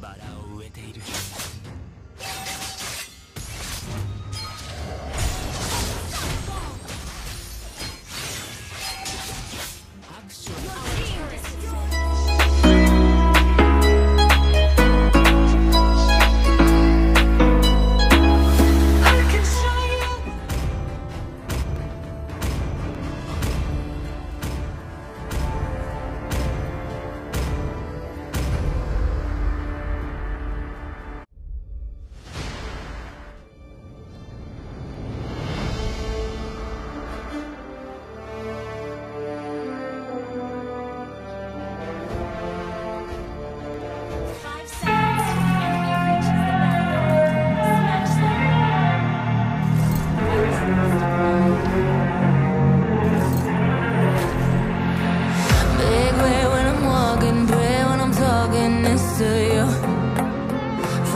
バラを植えている。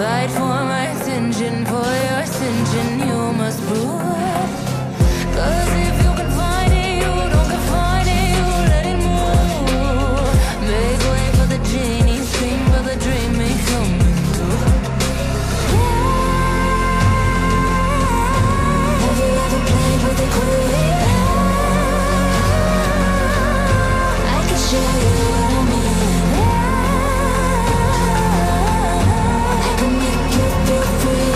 Fight for my attention, for your attention, you must prove. 'Cause if you can find it, you don't confine it, you let it move. Make way for the genie, scream for the dream, it coming through. Have you ever played with a queen? I can show you what I mean. I can make you feel free.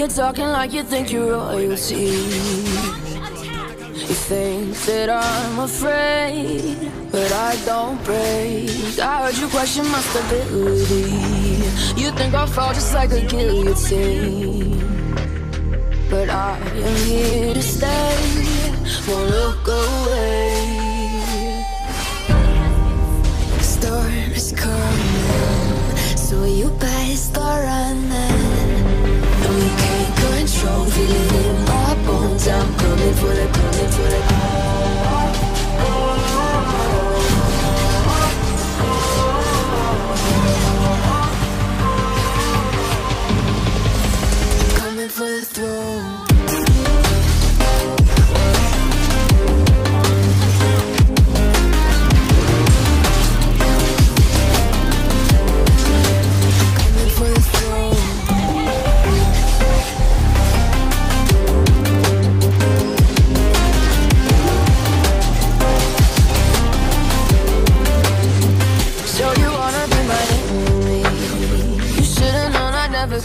You're talking like you think you're royalty. You think that I'm afraid, but I don't break. I heard you question my stability. You think I'll fall just like a guillotine, but I am here to stay. Won't look away. The storm is coming, so you better start running. You can't control, feeling in my bones. I'm coming for the, coming for the. Coming for the throne.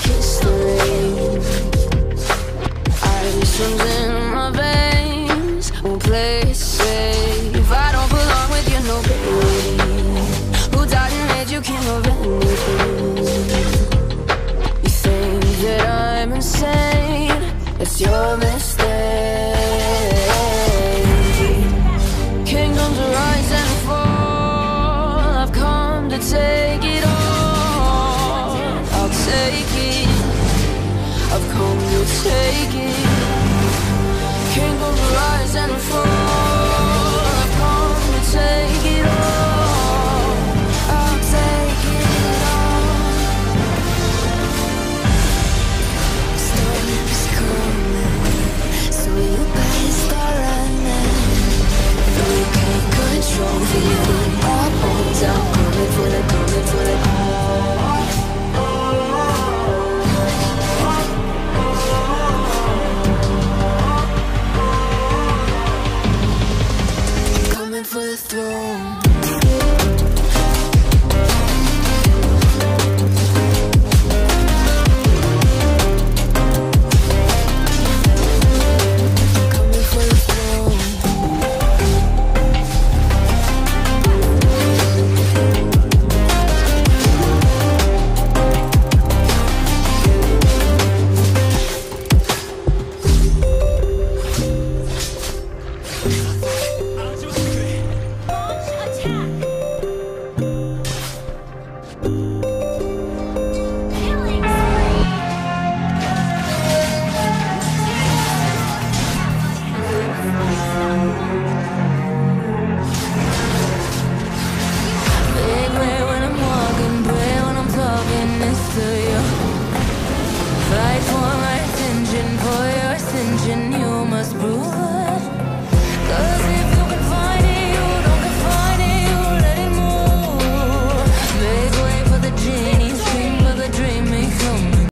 Kiss the rain. Ice runs in my veins. We'll play it safe. I don't belong with you, no baby. Who died and made you king of anything? You think that I'm insane? That's your mistake. Kingdoms rise and fall. I've come to take it all. Take it, I've come to take it. Kingdoms rise and fall.